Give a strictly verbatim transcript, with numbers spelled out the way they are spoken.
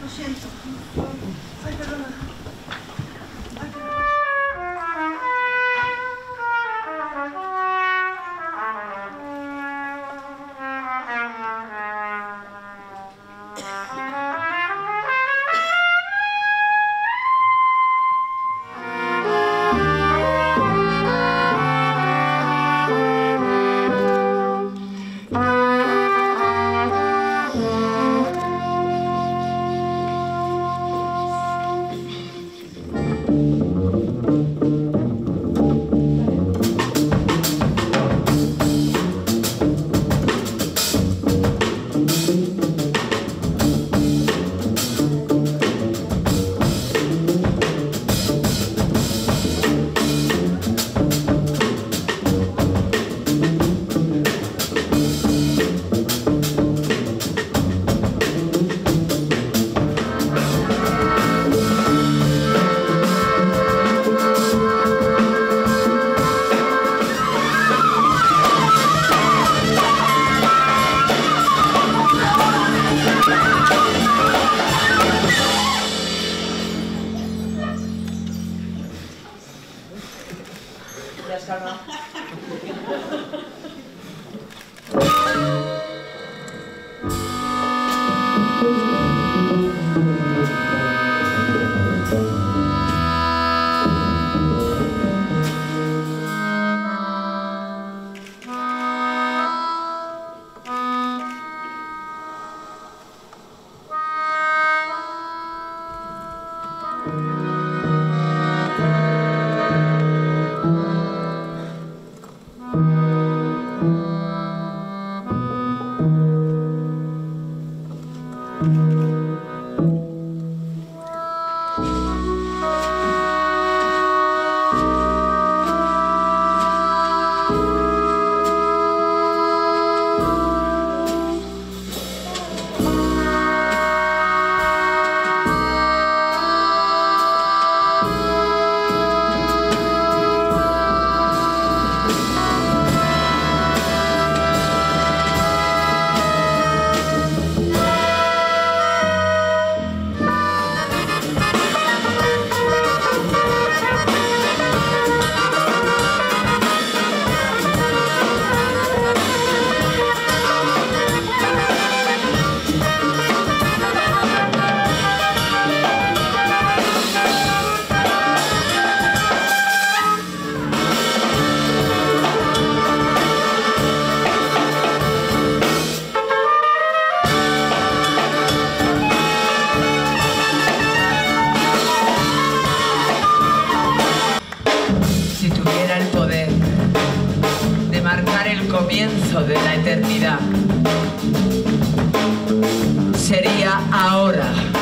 Lo siento. Ay, perdona. Ay, perdona. Sería ahora.